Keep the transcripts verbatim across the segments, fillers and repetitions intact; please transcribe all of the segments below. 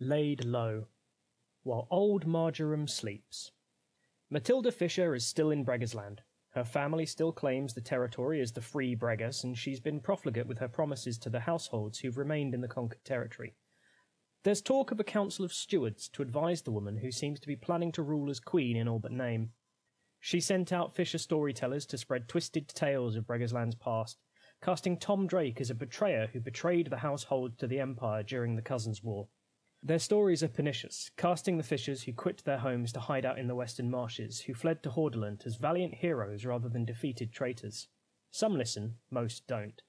laid low, while old Marjoram sleeps. Matilda Fisher is still in Bregasland. Her family still claims the territory as the Free Breggars, and she's been profligate with her promises to the households who've remained in the conquered territory. There's talk of a council of stewards to advise the woman who seems to be planning to rule as queen in all but name. She sent out Fisher storytellers to spread twisted tales of Bregasland's past, casting Tom Drake as a betrayer who betrayed the household to the Empire during the Cousins' War. Their stories are pernicious, casting the Fishers who quit their homes to hide out in the western marshes, who fled to Hordaland as valiant heroes rather than defeated traitors. Some listen, most don't.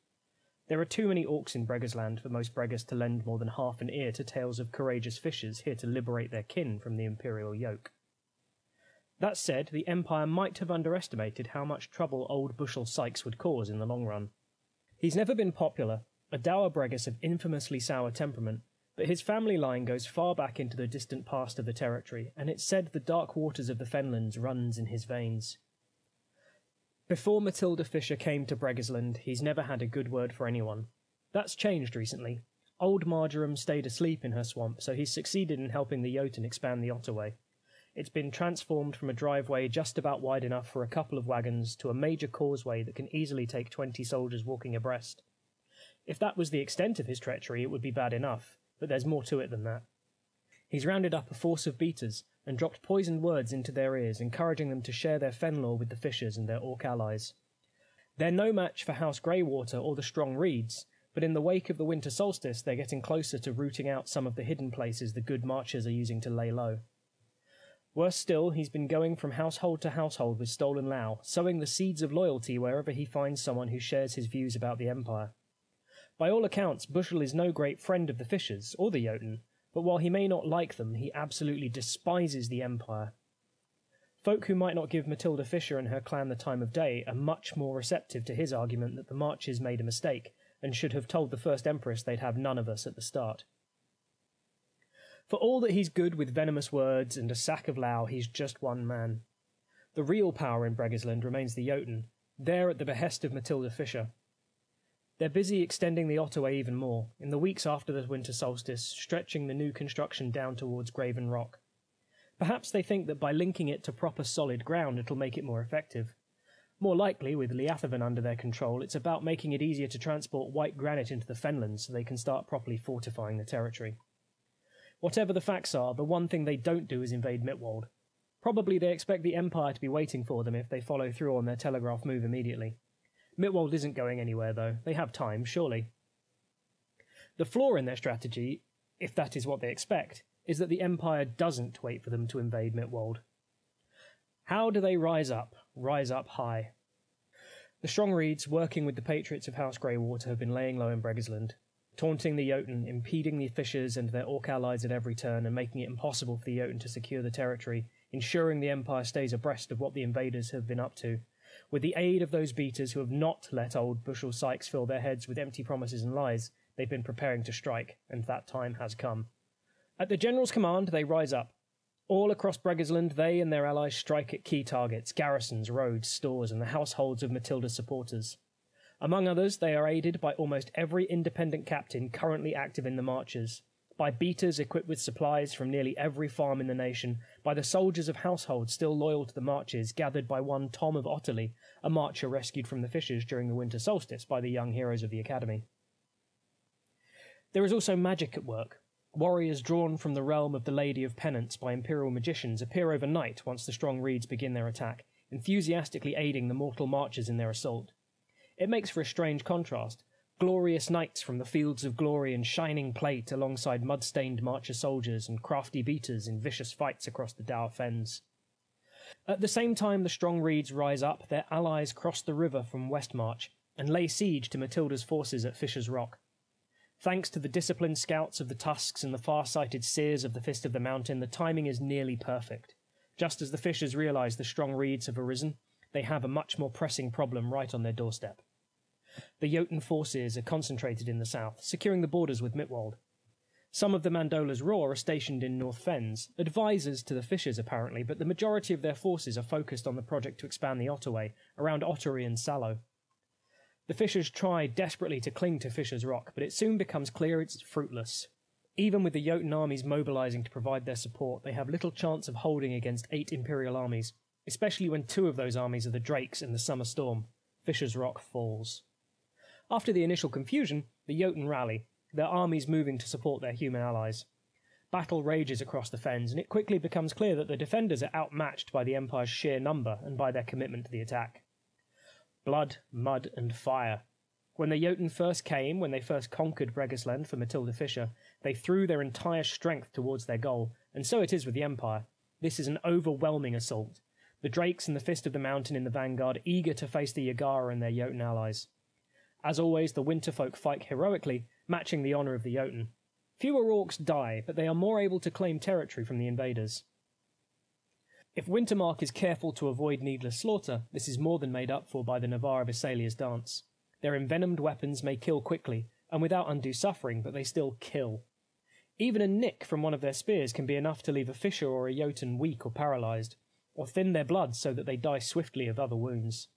There are too many orcs in Bregasland for most Breggars to lend more than half an ear to tales of courageous Fishers here to liberate their kin from the imperial yoke. That said, the Empire might have underestimated how much trouble old Bushel Sykes would cause in the long run. He's never been popular, a dour Breggas of infamously sour temperament, but his family line goes far back into the distant past of the territory, and it's said the dark waters of the Fenlands runs in his veins. Before Matilda Fisher came to Bregasland, he's never had a good word for anyone. That's changed recently. Old Marjoram stayed asleep in her swamp, so he's succeeded in helping the Jotun expand the Otterway. It's been transformed from a driveway just about wide enough for a couple of wagons to a major causeway that can easily take twenty soldiers walking abreast. If that was the extent of his treachery, it would be bad enough, but there's more to it than that. He's rounded up a force of beaters and dropped poisoned words into their ears, encouraging them to share their fen lore with the Fishers and their orc allies. They're no match for House Greywater or the Strong Reeds, but in the wake of the winter solstice they're getting closer to rooting out some of the hidden places the good marchers are using to lay low. Worse still, he's been going from household to household with stolen Lao, sowing the seeds of loyalty wherever he finds someone who shares his views about the Empire. By all accounts, Bushel is no great friend of the Fishers, or the Jotun, but while he may not like them, he absolutely despises the Empire. Folk who might not give Matilda Fisher and her clan the time of day are much more receptive to his argument that the Marches made a mistake, and should have told the First Empress they'd have none of us at the start. For all that he's good with venomous words and a sack of Lao, he's just one man. The real power in Bregasland remains the Jotun, there at the behest of Matilda Fisher. They're busy extending the Otterway even more, in the weeks after the winter solstice, stretching the new construction down towards Graven Rock. Perhaps they think that by linking it to proper solid ground it'll make it more effective. More likely, with Liathavan under their control, it's about making it easier to transport white granite into the Fenlands so they can start properly fortifying the territory. Whatever the facts are, the one thing they don't do is invade Mitwald. Probably they expect the Empire to be waiting for them if they follow through on their telegraph move immediately. Mitwald isn't going anywhere, though. They have time, surely. The flaw in their strategy, if that is what they expect, is that the Empire doesn't wait for them to invade Mitwald. How do they rise up? Rise up high. The Strong Reeds, working with the patriots of House Greywater, have been laying low in Bregasland, taunting the Jotun, impeding the Fishers and their orc allies at every turn, and making it impossible for the Jotun to secure the territory, ensuring the Empire stays abreast of what the invaders have been up to, with the aid of those beaters who have not let old Bushel Sykes fill their heads with empty promises and lies. They've been preparing to strike, and that time has come. At the General's command, they rise up. All across Bregasland, they and their allies strike at key targets, garrisons, roads, stores, and the households of Matilda's supporters. Among others, they are aided by almost every independent captain currently active in the marches, by beaters equipped with supplies from nearly every farm in the nation, by the soldiers of households still loyal to the marches, gathered by one Tom of Otterley, a marcher rescued from the Fishers during the winter solstice by the young heroes of the academy. There is also magic at work. Warriors drawn from the realm of the Lady of Penance by imperial magicians appear overnight once the Strong Reeds begin their attack, enthusiastically aiding the mortal marchers in their assault. It makes for a strange contrast. Glorious knights from the Fields of Glory and Shining Plate alongside mud-stained marcher soldiers and crafty beaters in vicious fights across the Dower Fens. At the same time the Strong Reeds rise up, their allies cross the river from Westmarch and lay siege to Matilda's forces at Fisher's Rock. Thanks to the disciplined scouts of the Tusks and the far-sighted seers of the Fist of the Mountain, the timing is nearly perfect. Just as the Fishers realise the Strong Reeds have arisen, they have a much more pressing problem right on their doorstep. The Jotun forces are concentrated in the south, securing the borders with Mitwald. Some of the Mandolas Roar are stationed in North Fens, advisors to the Fishers apparently, but the majority of their forces are focused on the project to expand the Otterway, around Otterway and Sallow. The Fishers try desperately to cling to Fisher's Rock, but it soon becomes clear it's fruitless. Even with the Jotun armies mobilising to provide their support, they have little chance of holding against eight Imperial armies, especially when two of those armies are the Drakes in the Summer Storm. Fisher's Rock falls. After the initial confusion, the Jotun rally, their armies moving to support their human allies. Battle rages across the Fens, and it quickly becomes clear that the defenders are outmatched by the Empire's sheer number and by their commitment to the attack. Blood, mud, and fire. When the Jotun first came, when they first conquered Bregasland for Matilda Fisher, they threw their entire strength towards their goal, and so it is with the Empire. This is an overwhelming assault. The Drakes and the Fist of the Mountain in the vanguard, eager to face the Ygarra and their Jotun allies. As always, the Winterfolk fight heroically, matching the honour of the Jotun. Fewer orcs die, but they are more able to claim territory from the invaders. If Wintermark is careful to avoid needless slaughter, this is more than made up for by the Navarre of Assalia's Dance. Their envenomed weapons may kill quickly, and without undue suffering, but they still kill. Even a nick from one of their spears can be enough to leave a Fisher or a Jotun weak or paralysed, or thin their blood so that they die swiftly of other wounds.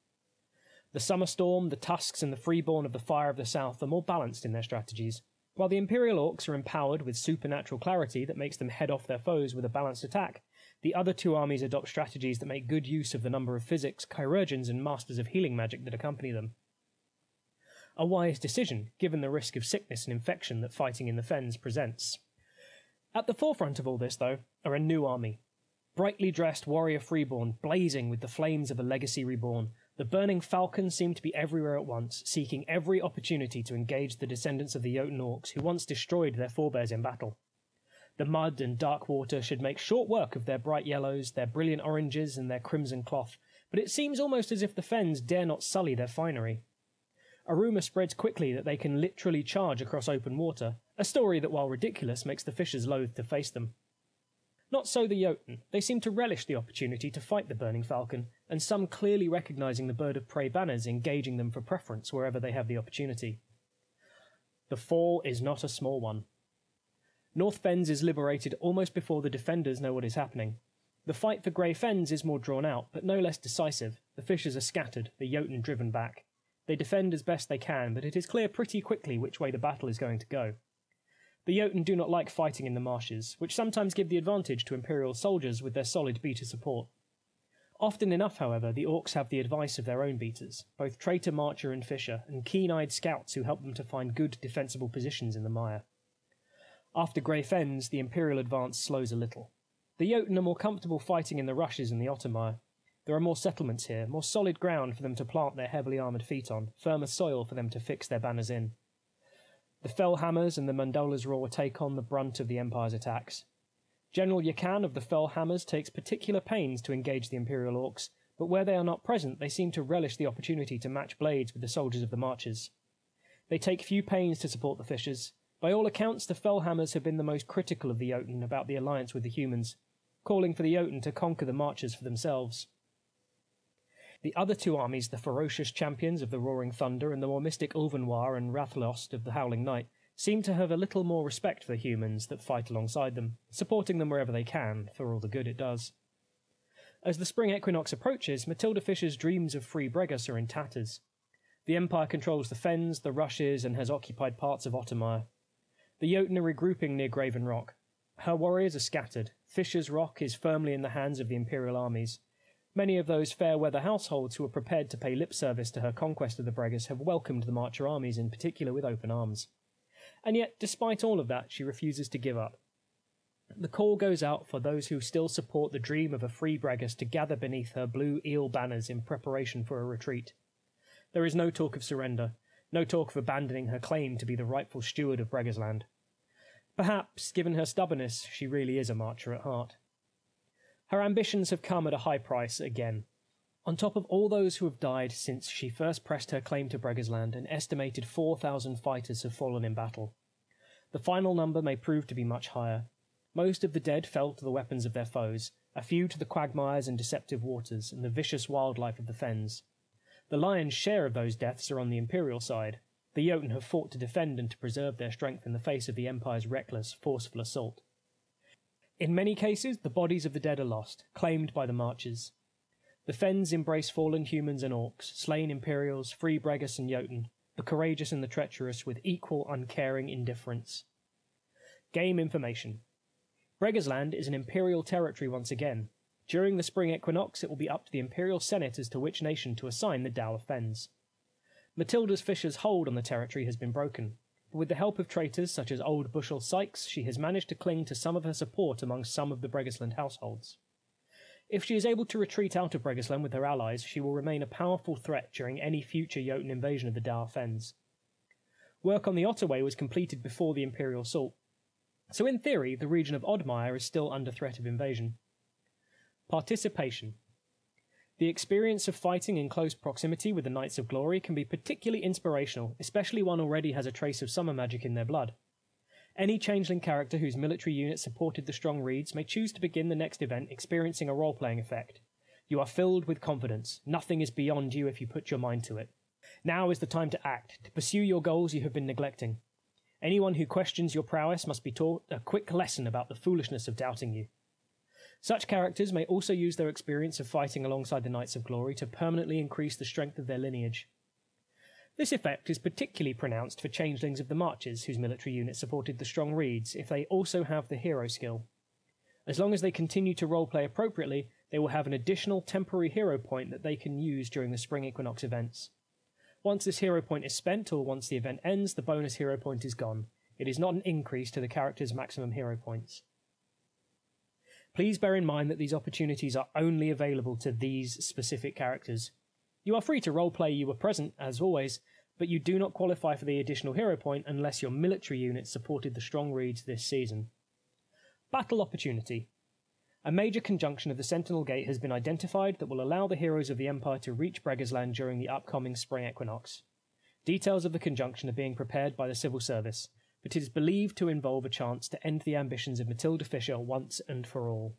The Summer Storm, the Tusks, and the Freeborn of the Fire of the South are more balanced in their strategies, while the Imperial Orcs are empowered with supernatural clarity that makes them head off their foes with a balanced attack. The other two armies adopt strategies that make good use of the number of physics, chirurgeons, and masters of healing magic that accompany them. A wise decision, given the risk of sickness and infection that fighting in the Fens presents. At the forefront of all this, though, are a new army. Brightly dressed warrior Freeborn, blazing with the flames of a legacy reborn, the burning falcons seem to be everywhere at once, seeking every opportunity to engage the descendants of the Jotun orcs who once destroyed their forebears in battle. The mud and dark water should make short work of their bright yellows, their brilliant oranges, and their crimson cloth, but it seems almost as if the Fens dare not sully their finery. A rumour spreads quickly that they can literally charge across open water, a story that, while ridiculous, makes the Fishers loath to face them. Not so the Jotun. They seem to relish the opportunity to fight the burning falcon, and some clearly recognising the bird of prey banners engaging them for preference wherever they have the opportunity. The fall is not a small one. North Fens is liberated almost before the defenders know what is happening. The fight for Grey Fens is more drawn out, but no less decisive. The Fishers are scattered, the Jotun driven back. They defend as best they can, but it is clear pretty quickly which way the battle is going to go. The Jotun do not like fighting in the marshes, which sometimes give the advantage to Imperial soldiers with their solid beta support. Often enough, however, the Orcs have the advice of their own beaters, both traitor Marcher and Fisher, and keen-eyed scouts who help them to find good defensible positions in the mire. After Grey Fens, the Imperial advance slows a little. The Jotun are more comfortable fighting in the rushes and the Ottermire. There are more settlements here, more solid ground for them to plant their heavily armoured feet on, firmer soil for them to fix their banners in. The Fellhammers and the Mandolas Roar take on the brunt of the Empire's attacks. General Yakan of the Fellhammers takes particular pains to engage the Imperial Orcs, but where they are not present, they seem to relish the opportunity to match blades with the soldiers of the Marchers. They take few pains to support the Fishers. By all accounts, the Fellhammers have been the most critical of the Jotun about the alliance with the humans, calling for the Jotun to conquer the Marchers for themselves. The other two armies, the ferocious champions of the Roaring Thunder and the more mystic Ulvenwar and Rathlost of the Howling Night, seem to have a little more respect for the humans that fight alongside them, supporting them wherever they can, for all the good it does. As the spring equinox approaches, Matilda Fisher's dreams of free Bregas are in tatters. The Empire controls the Fens, the Rushes, and has occupied parts of Ottermire. The Jotun are regrouping near Graven Rock. Her warriors are scattered. Fisher's Rock is firmly in the hands of the Imperial armies. Many of those fair-weather households who were prepared to pay lip service to her conquest of the Breggars have welcomed the Marcher armies in particular with open arms. And yet, despite all of that, she refuses to give up. The call goes out for those who still support the dream of a free Breggars to gather beneath her blue eel banners in preparation for a retreat. There is no talk of surrender, no talk of abandoning her claim to be the rightful steward of Bregasland. Perhaps, given her stubbornness, she really is a Marcher at heart. Her ambitions have come at a high price again. On top of all those who have died since she first pressed her claim to Bregasland, an estimated four thousand fighters have fallen in battle. The final number may prove to be much higher. Most of the dead fell to the weapons of their foes, a few to the quagmires and deceptive waters, and the vicious wildlife of the Fens. The lion's share of those deaths are on the Imperial side. The Jotun have fought to defend and to preserve their strength in the face of the Empire's reckless, forceful assault. In many cases, the bodies of the dead are lost, claimed by the Marchers. The Fens embrace fallen humans and orcs, slain Imperials, free Bregas and Jotun, the courageous and the treacherous, with equal, uncaring indifference. Game information. Bregasland is an imperial territory once again. During the spring equinox, it will be up to the imperial senate as to which nation to assign the Dower Fens. Matilda Fisher's hold on the territory has been broken, but with the help of traitors such as old Bushel Sykes, she has managed to cling to some of her support among some of the Bregasland households. If she is able to retreat out of Bregasland with her allies, she will remain a powerful threat during any future Jotun invasion of the Dower Fens. Work on the Otterway was completed before the imperial assault, so in theory the region of Oddmire is still under threat of invasion. Participation. The experience of fighting in close proximity with the Knights of Glory can be particularly inspirational, especially one already has a trace of summer magic in their blood. Any changeling character whose military unit supported the strong reeds may choose to begin the next event experiencing a role-playing effect. You are filled with confidence. Nothing is beyond you if you put your mind to it. Now is the time to act, to pursue your goals you have been neglecting. Anyone who questions your prowess must be taught a quick lesson about the foolishness of doubting you. Such characters may also use their experience of fighting alongside the Knights of Glory to permanently increase the strength of their lineage. This effect is particularly pronounced for changelings of the Marches whose military unit supported the strong reeds if they also have the hero skill. As long as they continue to roleplay appropriately, they will have an additional temporary hero point that they can use during the spring equinox events. Once this hero point is spent or once the event ends, the bonus hero point is gone. It is not an increase to the character's maximum hero points. Please bear in mind that these opportunities are only available to these specific characters. You are free to roleplay you were present, as always, but you do not qualify for the additional hero point unless your military unit supported the strong reeds this season. Battle opportunity. A major conjunction of the Sentinel Gate has been identified that will allow the heroes of the Empire to reach Bregasland during the upcoming spring equinox. Details of the conjunction are being prepared by the civil service, but it is believed to involve a chance to end the ambitions of Matilda Fisher once and for all.